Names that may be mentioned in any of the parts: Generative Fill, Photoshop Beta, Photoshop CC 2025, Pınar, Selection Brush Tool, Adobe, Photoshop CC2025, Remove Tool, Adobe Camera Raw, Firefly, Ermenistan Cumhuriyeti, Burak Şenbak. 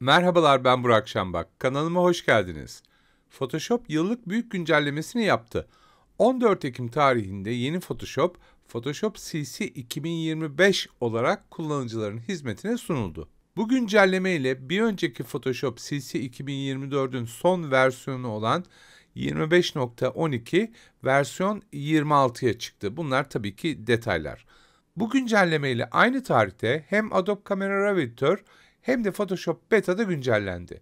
Merhabalar, ben Burak Şenbak. Kanalıma hoş geldiniz. Photoshop yıllık büyük güncellemesini yaptı. 14 Ekim tarihinde yeni Photoshop, Photoshop CC 2025 olarak kullanıcıların hizmetine sunuldu. Bu güncelleme ile bir önceki Photoshop CC 2024'ün son versiyonu olan 25.12 versiyon 26'ya çıktı. Bunlar tabii ki detaylar. Bu güncelleme ile aynı tarihte hem Adobe Camera Raw editör hem de Photoshop Beta'da güncellendi.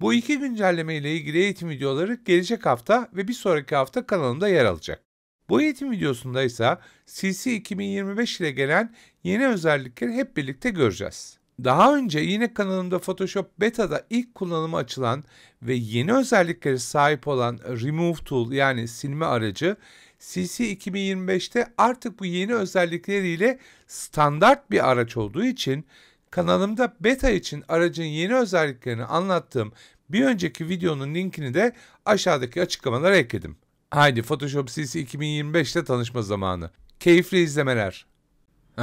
Bu iki güncelleme ile ilgili eğitim videoları gelecek hafta ve bir sonraki hafta kanalımda yer alacak. Bu eğitim videosunda ise CC 2025 ile gelen yeni özellikleri hep birlikte göreceğiz. Daha önce yine kanalımda Photoshop Beta'da ilk kullanıma açılan ve yeni özellikleri sahip olan Remove Tool, yani silme aracı, CC 2025'te artık bu yeni özellikleriyle standart bir araç olduğu için kanalımda beta için aracın yeni özelliklerini anlattığım bir önceki videonun linkini de aşağıdaki açıklamalara ekledim. Haydi Photoshop CC 2025 ile tanışma zamanı. Keyifli izlemeler.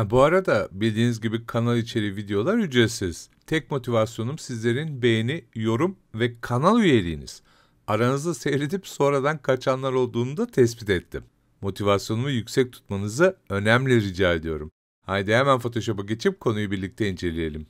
Bu arada bildiğiniz gibi kanal içeriği videolar ücretsiz. Tek motivasyonum sizlerin beğeni, yorum ve kanal üyeliğiniz. Aranızda seyredip sonradan kaçanlar olduğunu da tespit ettim. Motivasyonumu yüksek tutmanızı önemli rica ediyorum. Haydi hemen Photoshop'a geçip konuyu birlikte inceleyelim.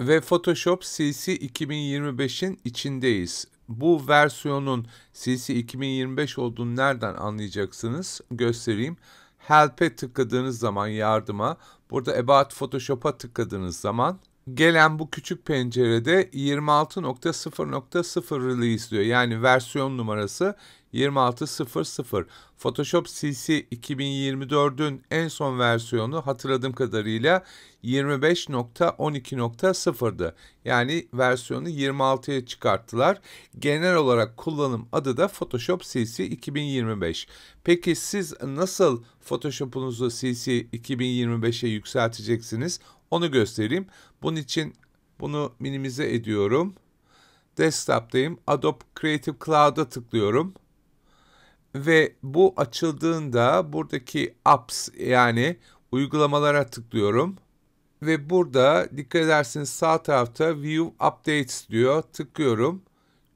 Ve Photoshop CC 2025'in içindeyiz. Bu versiyonun CC 2025 olduğunu nereden anlayacaksınız? Göstereyim. Help'e tıkladığınız zaman, yardıma, burada About Photoshop'a tıkladığınız zaman gelen bu küçük pencerede 26.0.0 release diyor. Yani versiyon numarası 26.00. Photoshop CC 2024'ün en son versiyonu hatırladığım kadarıyla 25.12.0'dı. Yani versiyonu 26'ya çıkarttılar. Genel olarak kullanım adı da Photoshop CC 2025. Peki siz nasıl Photoshop'unuzu CC 2025'e yükselteceksiniz? Onu göstereyim. Bunun için bunu minimize ediyorum. Desktop'tayım. Adobe Creative Cloud'a tıklıyorum. Ve bu açıldığında buradaki apps, yani uygulamalara tıklıyorum. Ve burada dikkat ederseniz sağ tarafta View Updates diyor. Tıklıyorum.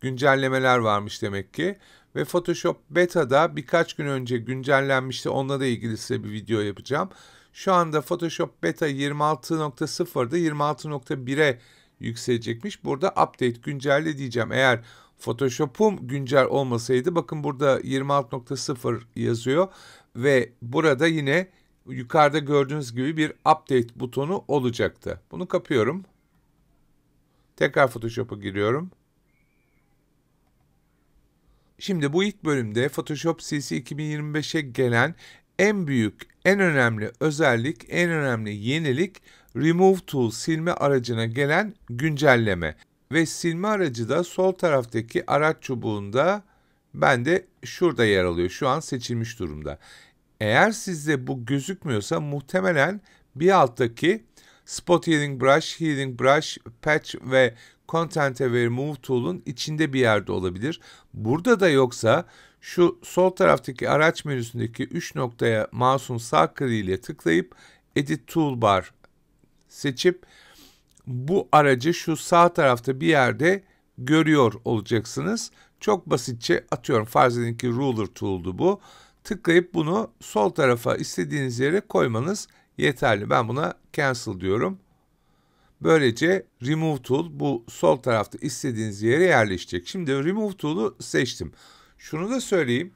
Güncellemeler varmış demek ki. Ve Photoshop Beta'da birkaç gün önce güncellenmişti. Onunla da ilgili size bir video yapacağım. Şu anda Photoshop Beta 26.0'da 26.1'e yükselecekmiş. Burada update, güncelle diyeceğim. Eğer Photoshop'um güncel olmasaydı, bakın burada 26.0 yazıyor ve burada yine yukarıda gördüğünüz gibi bir update butonu olacaktı. Bunu kapıyorum. Tekrar Photoshop'a giriyorum. Şimdi bu ilk bölümde Photoshop CC 2025'e gelen en büyük, en önemli özellik, en önemli yenilik Remove Tool, silme aracına gelen güncelleme. Ve silme aracı da sol taraftaki araç çubuğunda, ben de şurada yer alıyor. Şu an seçilmiş durumda. Eğer sizde bu gözükmüyorsa muhtemelen bir alttaki Spot Healing Brush, Healing Brush, Patch ve Content ve Remove Tool'un içinde bir yerde olabilir. Burada da yoksa şu sol taraftaki araç menüsündeki 3 noktaya mouse'un sağ kırığıyla tıklayıp Edit Toolbar seçip bu aracı şu sağ tarafta bir yerde görüyor olacaksınız. Çok basitçe, atıyorum farz edin ki Ruler Tool'du bu. Tıklayıp bunu sol tarafa istediğiniz yere koymanız yeterli. Ben buna Cancel diyorum. Böylece Remove Tool bu sol tarafta istediğiniz yere yerleşecek. Şimdi Remove Tool'u seçtim. Şunu da söyleyeyim.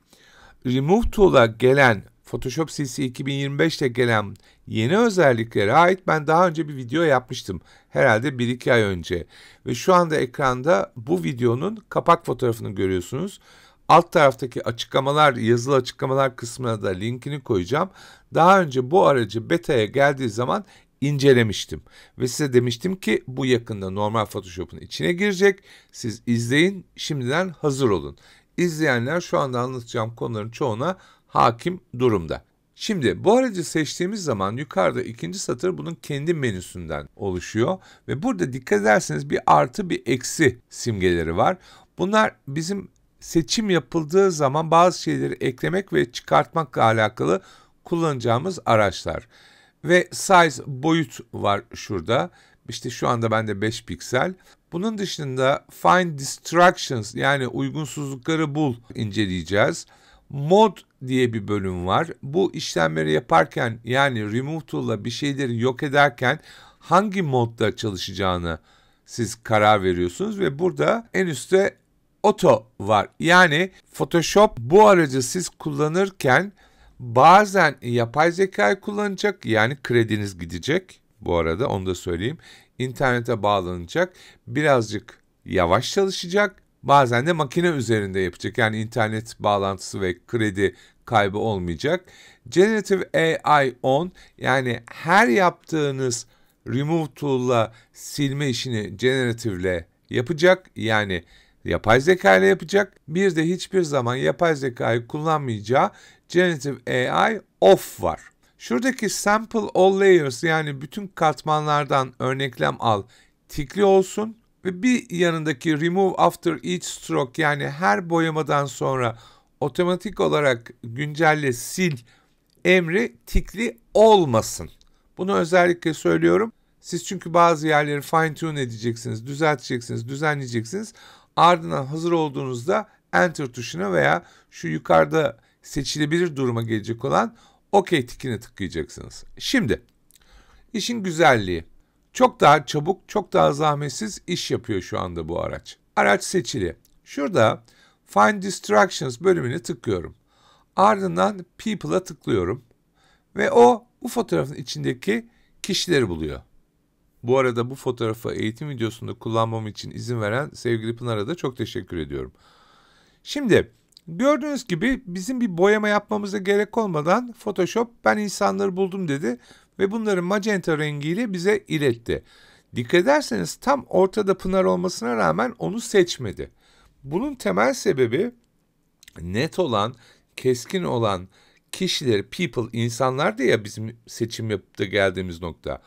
Remove Tool'a gelen, Photoshop CC 2025'te gelen yeni özelliklere ait ben daha önce bir video yapmıştım. Herhalde 1-2 ay önce. Ve şu anda ekranda bu videonun kapak fotoğrafını görüyorsunuz. Alt taraftaki açıklamalar, yazılı açıklamalar kısmına da linkini koyacağım. Daha önce bu aracı beta'ya geldiği zaman incelemiştim. Ve size demiştim ki bu yakında normal Photoshop'un içine girecek. Siz izleyin, şimdiden hazır olun. İzleyenler şu anda anlatacağım konuların çoğuna hakim durumda. Şimdi bu aracı seçtiğimiz zaman yukarıda ikinci satır bunun kendi menüsünden oluşuyor. Ve burada dikkat ederseniz bir artı bir eksi simgeleri var. Bunlar bizim seçim yapıldığı zaman bazı şeyleri eklemek ve çıkartmakla alakalı kullanacağımız araçlar. Ve size boyut var şurada. İşte şu anda bende 5 piksel. Bunun dışında find distractions yani uygunsuzlukları bul inceleyeceğiz. Mod diye bir bölüm var. Bu işlemleri yaparken yani Remove Tool'la bir şeyleri yok ederken hangi modda çalışacağını siz karar veriyorsunuz ve burada en üstte Auto var. Yani Photoshop bu aracı siz kullanırken bazen yapay zekayı kullanacak yani krediniz gidecek. Bu arada onu da söyleyeyim. İnternete bağlanacak. Birazcık yavaş çalışacak. Bazen de makine üzerinde yapacak. Yani internet bağlantısı ve kredi kaybı olmayacak. Generative AI on yani her yaptığınız Remove Tool'la silme işini Generative'le yapacak. Yani yapay zeka ile yapacak. Bir de hiçbir zaman yapay zekayı kullanmayacağı Generative AI off var. Şuradaki sample all layers yani bütün katmanlardan örneklem al tikli olsun ve bir yanındaki remove after each stroke yani her boyamadan sonra otomatik olarak güncelle sil emri tikli olmasın. Bunu özellikle söylüyorum. Siz çünkü bazı yerleri fine tune edeceksiniz, düzelteceksiniz, düzenleyeceksiniz. Ardından hazır olduğunuzda enter tuşuna veya şu yukarıda seçilebilir duruma gelecek olan OK tikine tıklayacaksınız. Şimdi işin güzelliği çok daha çabuk, çok daha zahmetsiz iş yapıyor şu anda bu araç. Araç seçili. Şurada Find Distractions bölümüne tıklıyorum. Ardından People'a tıklıyorum ve o bu fotoğrafın içindeki kişileri buluyor. Bu arada bu fotoğrafı eğitim videosunda kullanmam için izin veren sevgili Pınar'a da çok teşekkür ediyorum. Şimdi gördüğünüz gibi bizim bir boyama yapmamıza gerek olmadan Photoshop ben insanları buldum dedi ve bunları magenta rengiyle bize iletti. Dikkat ederseniz tam ortada Pınar olmasına rağmen onu seçmedi. Bunun temel sebebi net olan, keskin olan kişileri, people, insanlar diye ya bizim seçim yapıp da geldiğimiz nokta.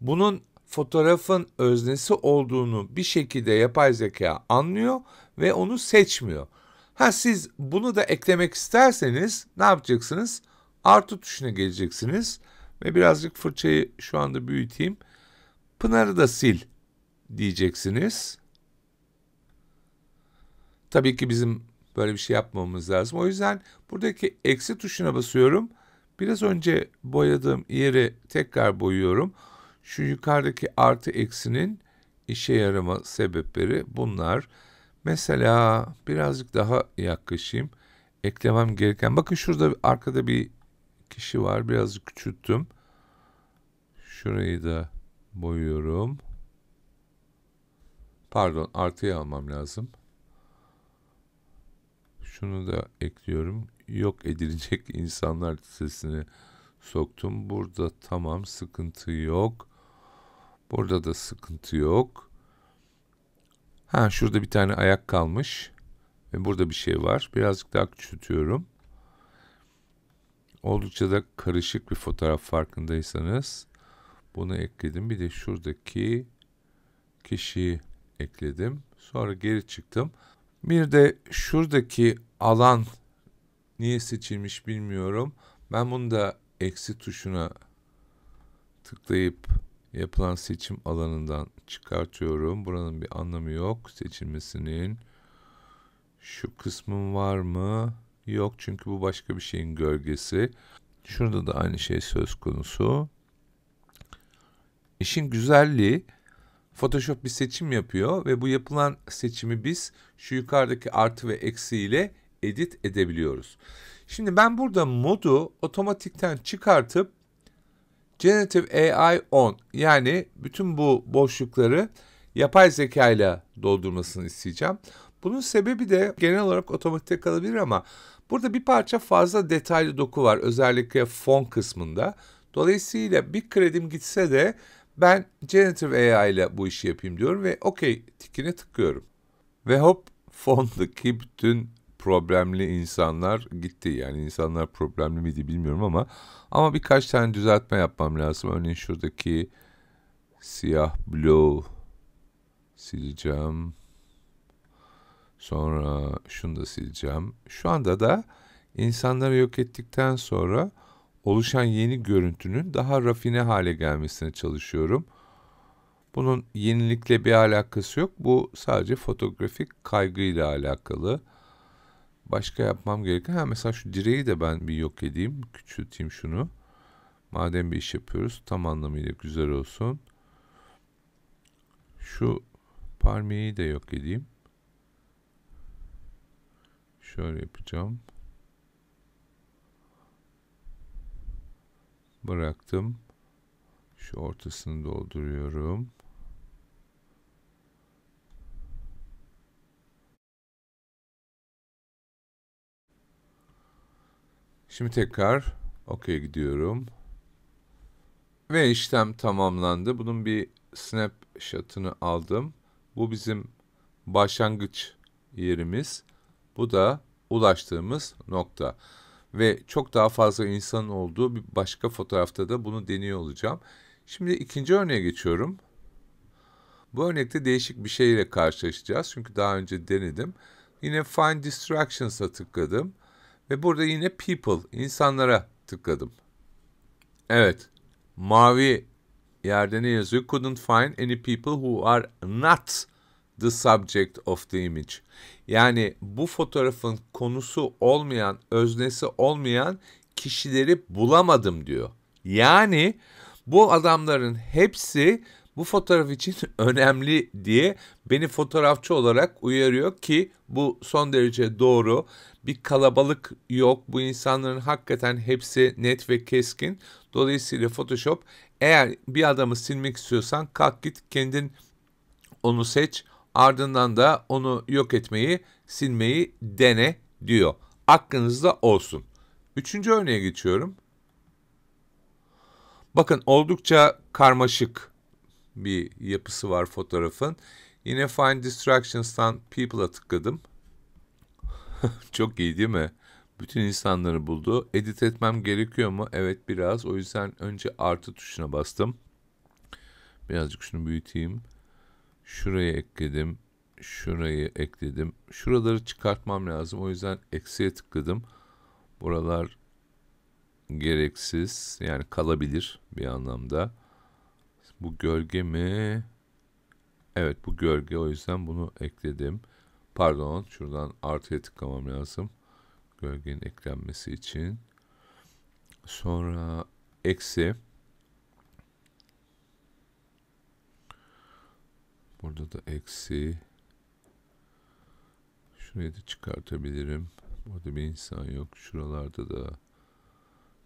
Bunun fotoğrafın öznesi olduğunu bir şekilde yapay zeka anlıyor ve onu seçmiyor. Ha siz bunu da eklemek isterseniz ne yapacaksınız? Artı tuşuna geleceksiniz ve birazcık fırçayı şu anda büyüteyim. Pınar'ı da sil diyeceksiniz. Tabii ki bizim böyle bir şey yapmamamız lazım. O yüzden buradaki eksi tuşuna basıyorum. Biraz önce boyadığım yeri tekrar boyuyorum. Şu yukarıdaki artı eksinin işe yarama sebepleri bunlar. Mesela birazcık daha yaklaşayım. Eklemem gereken. Bakın şurada arkada bir kişi var. Birazcık küçülttüm. Şurayı da boyuyorum. Pardon, artıya almam lazım. Şunu da ekliyorum. Yok edilecek insanlar listesini soktum. Burada tamam, sıkıntı yok. Burada da sıkıntı yok. Ha şurada bir tane ayak kalmış. Ve burada bir şey var. Birazcık daha küçültüyorum. Oldukça da karışık bir fotoğraf farkındaysanız. Bunu ekledim. Bir de şuradaki kişiyi ekledim. Sonra geri çıktım. Bir de şuradaki alan niye seçilmiş bilmiyorum. Ben bunu da eksi tuşuna tıklayıp yapılan seçim alanından çıkartıyorum. Buranın bir anlamı yok seçilmesinin. Şu kısmım var mı? Yok çünkü bu başka bir şeyin gölgesi. Şurada da aynı şey söz konusu. İşin güzelliği Photoshop bir seçim yapıyor ve bu yapılan seçimi biz şu yukarıdaki artı ve eksi ile edit edebiliyoruz. Şimdi ben burada modu otomatikten çıkartıp Generative AI on yani bütün bu boşlukları yapay zeka ile doldurmasını isteyeceğim. Bunun sebebi de genel olarak otomatikte kalabilir ama burada bir parça fazla detaylı doku var özellikle fon kısmında. Dolayısıyla bir kredim gitse de ben Generative AI ile bu işi yapayım diyorum ve OK tikine tıklıyorum. Ve hop fondaki bütün problemli insanlar gitti. Yani insanlar problemli miydi bilmiyorum ama birkaç tane düzeltme yapmam lazım. Örneğin şuradaki siyah bloğu sileceğim. Sonra şunu da sileceğim. Şu anda da insanları yok ettikten sonra oluşan yeni görüntünün daha rafine hale gelmesine çalışıyorum. Bunun yenilikle bir alakası yok. Bu sadece fotoğrafik kaygıyla alakalı. Başka yapmam gereken... mesela şu direği de ben bir yok edeyim. Küçülteyim şunu. Madem bir iş yapıyoruz, tam anlamıyla güzel olsun. Şu palmiyeyi de yok edeyim. Şöyle yapacağım. Bıraktım. Şu ortasını dolduruyorum. Şimdi tekrar okey gidiyorum. Ve işlem tamamlandı. Bunun bir snapshot'ını aldım. Bu bizim başlangıç yerimiz. Bu da ulaştığımız nokta. Ve çok daha fazla insanın olduğu bir başka fotoğrafta da bunu deniyor olacağım. Şimdi ikinci örneğe geçiyorum. Bu örnekte değişik bir şeyle karşılaşacağız. Çünkü daha önce denedim. Yine Find Distractions'a tıkladım. Ve burada yine People, insanlara tıkladım. Evet, mavi yerde ne yazıyor? Couldn't find any people who are not the subject of the image. Yani bu fotoğrafın konusu olmayan, öznesi olmayan kişileri bulamadım diyor. Yani bu adamların hepsi bu fotoğraf için önemli diye beni fotoğrafçı olarak uyarıyor ki bu son derece doğru. Bir kalabalık yok. Bu insanların hakikaten hepsi net ve keskin. Dolayısıyla Photoshop, eğer bir adamı silmek istiyorsan kalk git kendin onu seç. Ardından da onu yok etmeyi, silmeyi dene diyor. Aklınızda olsun. Üçüncü örneğe geçiyorum. Bakın oldukça karmaşık bir yapısı var fotoğrafın. Yine Find Distractions'tan People'a tıkladım. Çok iyi değil mi? Bütün insanları buldu. Edit etmem gerekiyor mu? Evet, biraz. O yüzden önce artı tuşuna bastım. Birazcık şunu büyüteyim. Şurayı ekledim. Şurayı ekledim. Şuraları çıkartmam lazım. O yüzden eksiye tıkladım. Buralar gereksiz. Yani kalabilir bir anlamda. Bu gölge mi? Evet, bu gölge. O yüzden bunu ekledim. Pardon, şuradan artıya tıklamam lazım. Gölgenin eklenmesi için. Sonra eksi. Burada da eksi. Şurayı da çıkartabilirim. Burada bir insan yok. Şuralarda da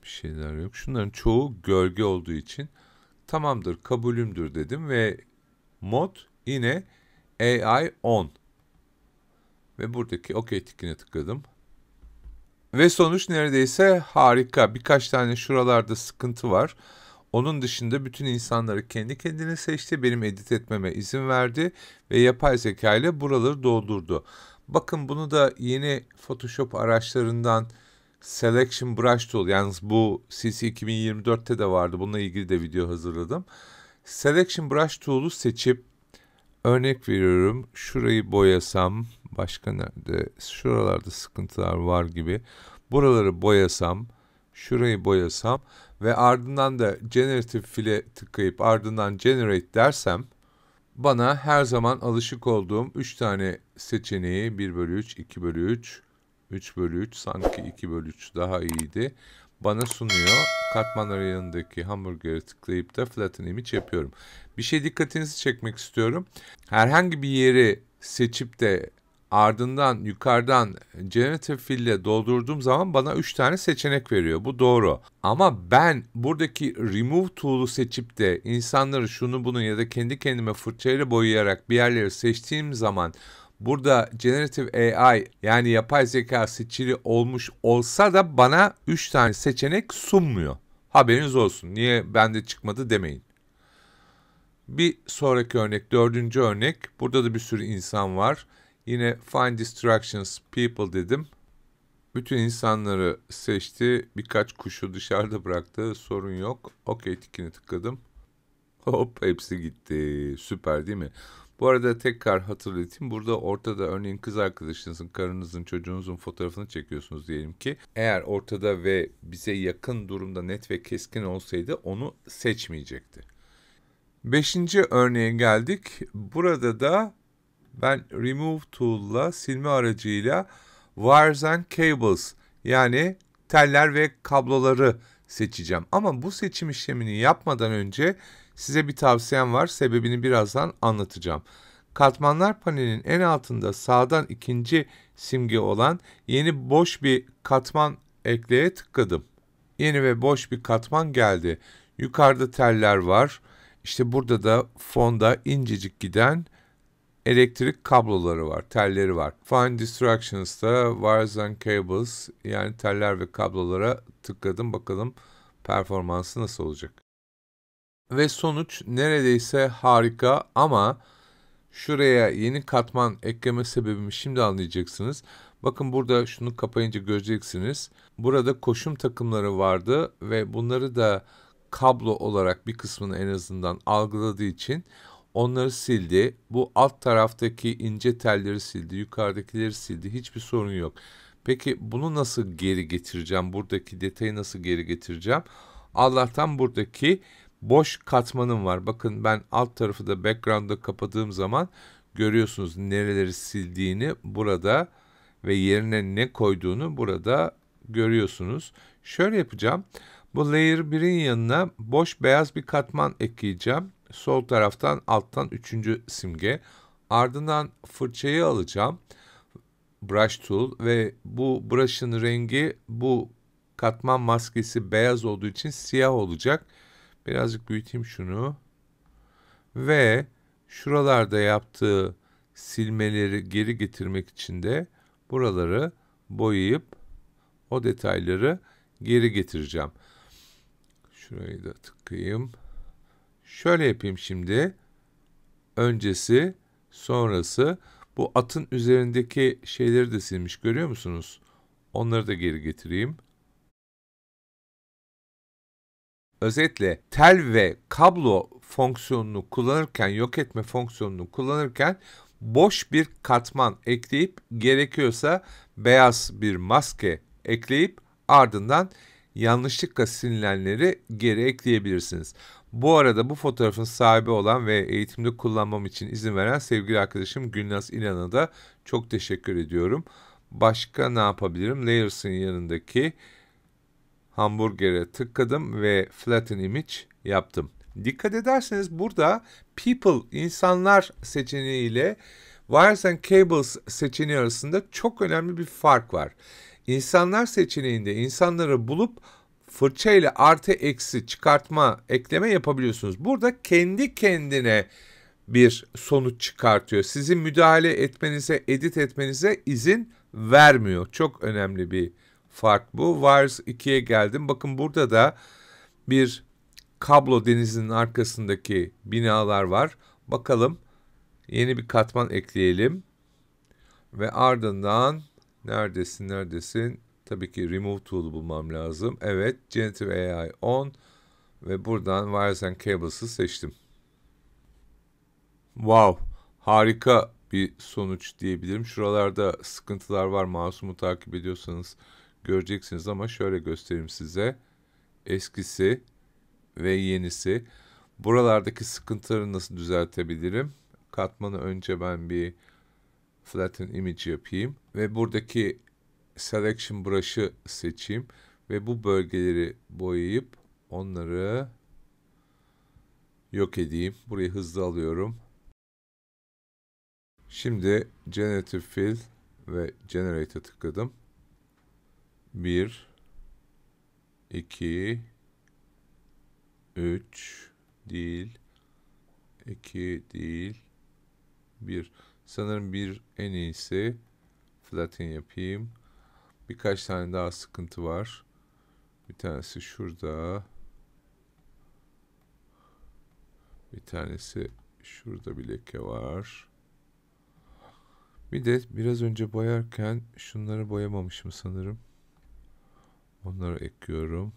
bir şeyler yok. Şunların çoğu gölge olduğu için tamamdır, kabulümdür dedim ve mod yine AI on. Ve buradaki OK tikine tıkladım. Ve sonuç neredeyse harika. Birkaç tane şuralarda sıkıntı var. Onun dışında bütün insanları kendi kendine seçti. Benim edit etmeme izin verdi. Ve yapay zeka ile buraları doldurdu. Bakın bunu da yeni Photoshop araçlarından Selection Brush Tool. Yalnız bu CC 2024'te de vardı. Bununla ilgili de video hazırladım. Selection Brush Tool'u seçip örnek veriyorum. Şurayı boyasam. Başka nerede? Şuralarda sıkıntılar var gibi. Buraları boyasam. Şurayı boyasam. Ve ardından da Generative Fill'e tıklayıp ardından Generate dersem bana her zaman alışık olduğum 3 tane seçeneği 1/3, 2/3, 3/3, sanki 2/3 daha iyiydi. Bana sunuyor. Katmanların yanındaki hamburger'e tıklayıp da Flatten Image yapıyorum. Bir şey dikkatinizi çekmek istiyorum. Herhangi bir yeri seçip de ardından yukarıdan Generative Fill ile doldurduğum zaman bana 3 tane seçenek veriyor. Bu doğru. Ama ben buradaki Remove Tool'u seçip de insanları şunu bunu ya da kendi kendime fırçayla boyayarak bir yerleri seçtiğim zaman burada Generative AI, yani yapay zeka seçili olmuş olsa da bana 3 tane seçenek sunmuyor. Haberiniz olsun. Niye bende çıkmadı demeyin. Bir sonraki örnek, dördüncü örnek. Burada da bir sürü insan var. Yine Find Distractions People dedim. Bütün insanları seçti. Birkaç kuşu dışarıda bıraktı. Sorun yok. OK tikini tıkladım. Hop, hepsi gitti. Süper değil mi? Bu arada tekrar hatırlatayım. Burada ortada örneğin kız arkadaşınızın, karınızın, çocuğunuzun fotoğrafını çekiyorsunuz diyelim ki. Eğer ortada ve bize yakın durumda net ve keskin olsaydı onu seçmeyecekti. 5. örneğe geldik. Burada da ben Remove Tool'la, silme aracıyla Wires and Cables, yani teller ve kabloları seçeceğim. Ama bu seçim işlemini yapmadan önce size bir tavsiyem var. Sebebini birazdan anlatacağım. Katmanlar panelinin en altında sağdan ikinci simge olan yeni boş bir katman ekleye tıkladım. Yeni ve boş bir katman geldi. Yukarıda teller var. İşte burada da fonda incecik giden elektrik kabloları var, telleri var. Find Distractions'ta Wires and Cables, yani teller ve kablolara tıkladım. Bakalım performansı nasıl olacak. Ve sonuç neredeyse harika, ama şuraya yeni katman ekleme sebebimi şimdi anlayacaksınız. Bakın burada şunu kapayınca göreceksiniz. Burada koşum takımları vardı ve bunları da kablo olarak bir kısmını en azından algıladığı için onları sildi. Bu alt taraftaki ince telleri sildi, yukarıdakileri sildi. Hiçbir sorun yok. Peki bunu nasıl geri getireceğim? Buradaki detayı nasıl geri getireceğim? Allah'tan buradaki boş katmanım var. Bakın ben alt tarafı da background'da kapadığım zaman görüyorsunuz nereleri sildiğini burada ve yerine ne koyduğunu burada görüyorsunuz. Şöyle yapacağım. Bu layer 1'in yanına boş beyaz bir katman ekleyeceğim. Sol taraftan alttan 3. simge. Ardından fırçayı alacağım. Brush Tool ve bu brush'ın rengi, bu katman maskesi beyaz olduğu için siyah olacak. Birazcık büyüteyim şunu. Ve şuralarda yaptığı silmeleri geri getirmek için de buraları boyayıp o detayları geri getireceğim. Şurayı da tıkayım. Şöyle yapayım şimdi. Öncesi, sonrası. Bu atın üzerindeki şeyleri de silmiş. Görüyor musunuz? Onları da geri getireyim. Özetle tel ve kablo fonksiyonunu kullanırken, yok etme fonksiyonunu kullanırken boş bir katman ekleyip, gerekiyorsa beyaz bir maske ekleyip ardından yanlışlıkla sililenleri geri ekleyebilirsiniz. Bu arada bu fotoğrafın sahibi olan ve eğitimde kullanmam için izin veren sevgili arkadaşım Gülnaz İnan'a da çok teşekkür ediyorum. Başka ne yapabilirim? Layers'ın yanındaki hamburger'e tıkladım ve Flatten Image yaptım. Dikkat ederseniz burada People, insanlar seçeneği ile Wires and Cables seçeneği arasında çok önemli bir fark var. İnsanlar seçeneğinde insanları bulup fırçayla artı eksi çıkartma, ekleme yapabiliyorsunuz. Burada kendi kendine bir sonuç çıkartıyor. Sizin müdahale etmenize, edit etmenize izin vermiyor. Çok önemli bir fark bu. Wires 2'ye geldim. Bakın burada da bir kablo denizinin arkasındaki binalar var. Bakalım, yeni bir katman ekleyelim. Ve ardından neredesin? Tabii ki Remove Tool'u bulmam lazım. Evet, Generative AI On ve buradan Wires and Cables'ı seçtim. Wow, harika bir sonuç diyebilirim. Şuralarda sıkıntılar var. Mouse'umu takip ediyorsanız göreceksiniz, ama şöyle göstereyim size. Eskisi ve yenisi. Buralardaki sıkıntıları nasıl düzeltebilirim? Katmanı önce ben bir Flatten Image yapayım ve buradaki Selection Brush'ı seçeyim ve bu bölgeleri boyayıp onları yok edeyim. Burayı hızlı alıyorum. Şimdi Generative Fill ve Generate'e tıkladım. 1, 2, 3 değil, 2 değil, 1. Sanırım 1 en iyisi. Flatten yapayım. Birkaç tane daha sıkıntı var. Bir tanesi şurada. Bir tanesi şurada bir leke var. Bir de biraz önce boyarken şunları boyamamışım sanırım. Onları ekliyorum.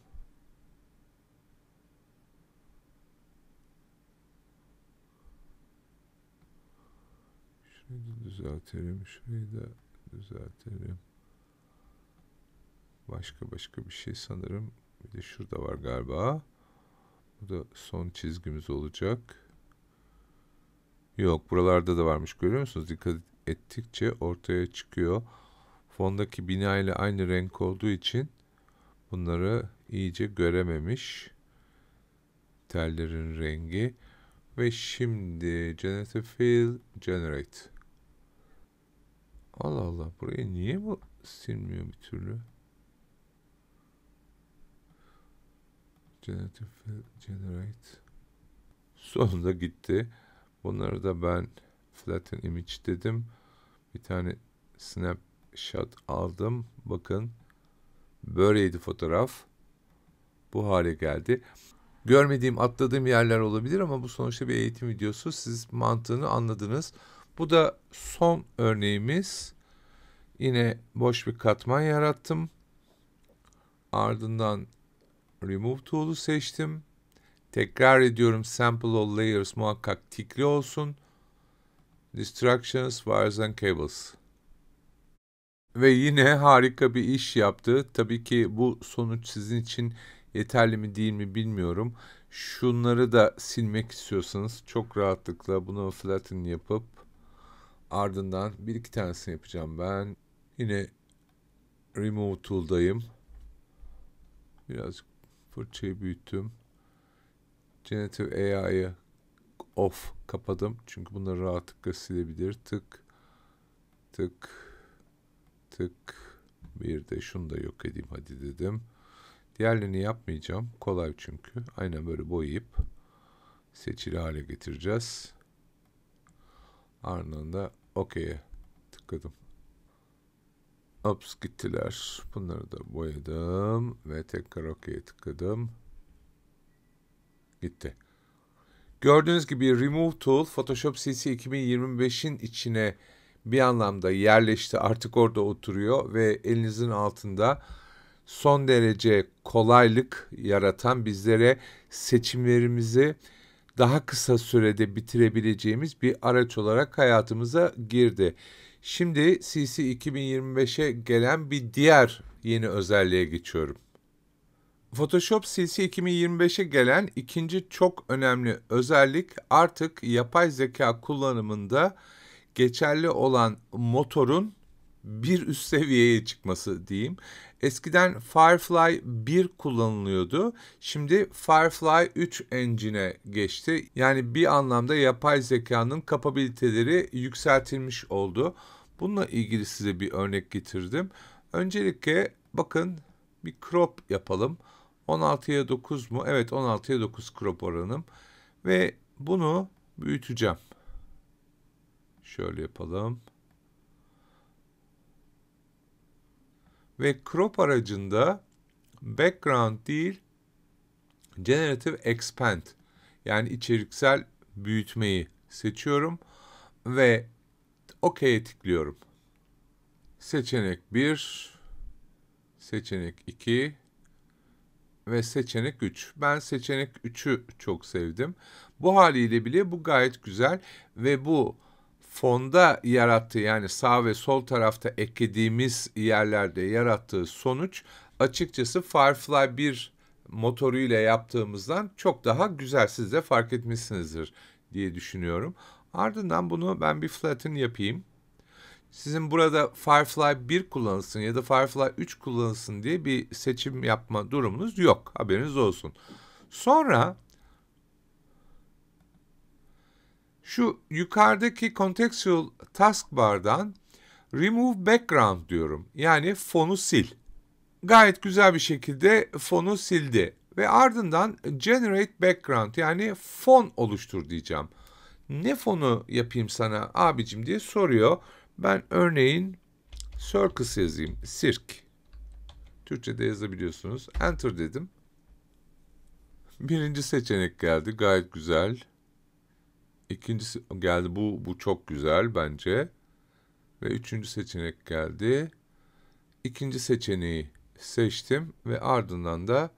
Şurayı da düzeltelim. Şurayı da düzeltelim. Başka bir şey sanırım. Bir de şurada var galiba. Bu da son çizgimiz olacak. Yok, buralarda da varmış, görüyor musunuz? Dikkat ettikçe ortaya çıkıyor. Fondaki bina ile aynı renk olduğu için bunları iyice görememiş. Tellerin rengi. Ve şimdi Generative Fill Generate. Allah Allah, burayı niye bu silmiyor bir türlü? Generative Fill Generate. Sonunda gitti. Bunları da ben Flatten Image dedim. Bir tane snapshot aldım. Bakın. Böyleydi fotoğraf. Bu hale geldi. Görmediğim, atladığım yerler olabilir ama bu sonuçta bir eğitim videosu. Siz mantığını anladınız. Bu da son örneğimiz. Yine boş bir katman yarattım. Ardından Remove Tool'u seçtim. Tekrar ediyorum, Sample All Layers muhakkak tikli olsun. Distractions, Wires and Cables. Ve yine harika bir iş yaptı. Tabii ki bu sonuç sizin için yeterli mi değil mi bilmiyorum. Şunları da silmek istiyorsanız çok rahatlıkla bunu flatten yapıp ardından bir iki tanesini yapacağım ben. Yine Remove Tool'dayım. Birazcık fırçayı büyüttüm. Generative AI'yı off kapadım. Çünkü bunları rahatlıkla silebilir. Tık tık tık. Bir de şunu da yok edeyim hadi dedim. Diğerlerini yapmayacağım. Kolay çünkü. Aynen böyle boyayıp seçili hale getireceğiz. Ardından OK'ye tıkladım. Ups gittiler. Bunları da boyadım. Ve tekrar OK'ye tıkladım. Gitti. Gördüğünüz gibi Remove Tool Photoshop CC 2025'in içine bir anlamda yerleşti. Artık orada oturuyor ve elinizin altında son derece kolaylık yaratan, bizlere seçimlerimizi daha kısa sürede bitirebileceğimiz bir araç olarak hayatımıza girdi. Şimdi CC 2025'e gelen bir diğer yeni özelliğe geçiyorum. Photoshop CC 2025'e gelen ikinci çok önemli özellik, artık yapay zeka kullanımında geçerli olan motorun bir üst seviyeye çıkması diyeyim. Eskiden Firefly 1 kullanılıyordu. Şimdi Firefly 3 engine'e geçti. Yani bir anlamda yapay zekanın kapabiliteleri yükseltilmiş oldu. Bununla ilgili size bir örnek getirdim. Öncelikle bakın bir crop yapalım. 16'ya 9 mu? Evet, 16'ya 9 crop oranım. Ve bunu büyüteceğim. Şöyle yapalım. Ve crop aracında background değil, generative expand, yani içeriksel büyütmeyi seçiyorum ve OK'ye tıklıyorum. Seçenek 1, seçenek 2 ve seçenek 3. Ben seçenek 3'ü çok sevdim. Bu haliyle bile bu gayet güzel ve bu fonda yarattığı, yani sağ ve sol tarafta eklediğimiz yerlerde yarattığı sonuç açıkçası Firefly 1 motoruyla yaptığımızdan çok daha güzel. Siz de fark etmişsinizdir diye düşünüyorum. Ardından bunu ben bir flatten yapayım. Sizin burada Firefly 1 kullanılsın ya da Firefly 3 kullanılsın diye bir seçim yapma durumunuz yok. Haberiniz olsun. Sonra şu yukarıdaki Contextual Taskbar'dan Remove Background diyorum. Yani fonu sil. Gayet güzel bir şekilde fonu sildi. Ve ardından Generate Background, yani fon oluştur diyeceğim. Ne fonu yapayım sana abicim diye soruyor. Ben örneğin circus yazayım. Sirk. Türkçe'de yazabiliyorsunuz. Enter dedim. Birinci seçenek geldi. Gayet güzel. İkincisi geldi. Bu çok güzel bence. ve üçüncü seçenek geldi. İkinci seçeneği seçtim ve ardından da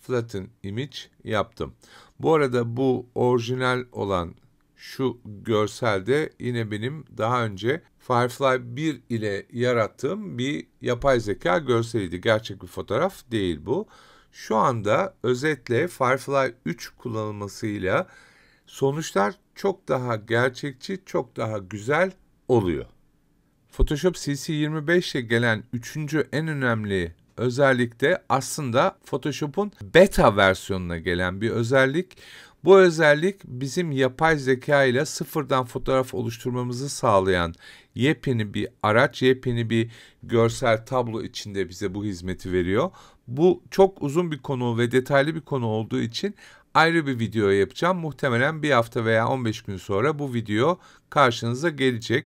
Flatten Image yaptım. Bu arada bu orijinal olan şu görselde yine benim daha önce Firefly 1 ile yarattığım bir yapay zeka görseliydi. Gerçek bir fotoğraf değil bu. Şu anda özetle Firefly 3 kullanılmasıyla sonuçlar çok daha gerçekçi, çok daha güzel oluyor. Photoshop CC 25 ile gelen 3. en önemli özellik de aslında Photoshop'un beta versiyonuna gelen bir özellik. Bu özellik bizim yapay zeka ile sıfırdan fotoğraf oluşturmamızı sağlayan yepyeni bir araç, yepyeni bir görsel tablo içinde bize bu hizmeti veriyor. Bu çok uzun bir konu ve detaylı bir konu olduğu için ayrı bir video yapacağım. Muhtemelen bir hafta veya 15 gün sonra bu video karşınıza gelecek.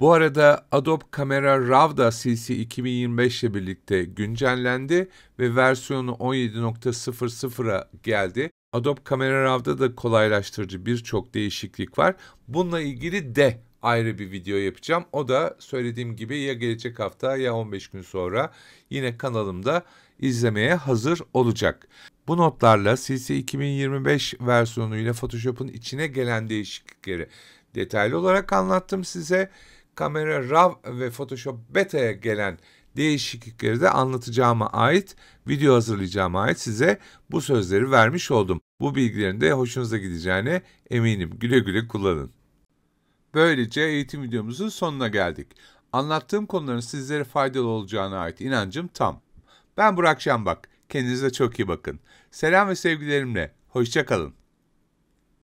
Bu arada Adobe Camera Raw da CC 2025 ile birlikte güncellendi ve versiyonu 17.00'a geldi. Adobe Camera Raw'da da kolaylaştırıcı birçok değişiklik var. Bununla ilgili de ayrı bir video yapacağım. O da söylediğim gibi ya gelecek hafta ya 15 gün sonra yine kanalımda izlemeye hazır olacak. Bu notlarla CC 2025 versiyonuyla Photoshop'un içine gelen değişiklikleri detaylı olarak anlattım size. Camera Raw ve Photoshop Beta'ya gelen değişiklikleri de anlatacağıma ait, video hazırlayacağıma ait size bu sözleri vermiş oldum. Bu bilgilerin de hoşunuza gideceğine eminim. Güle güle kullanın. Böylece eğitim videomuzun sonuna geldik. Anlattığım konuların sizlere faydalı olacağına ait inancım tam. Ben Burak Şenbak. Kendinize çok iyi bakın. Selam ve sevgilerimle. Hoşça kalın.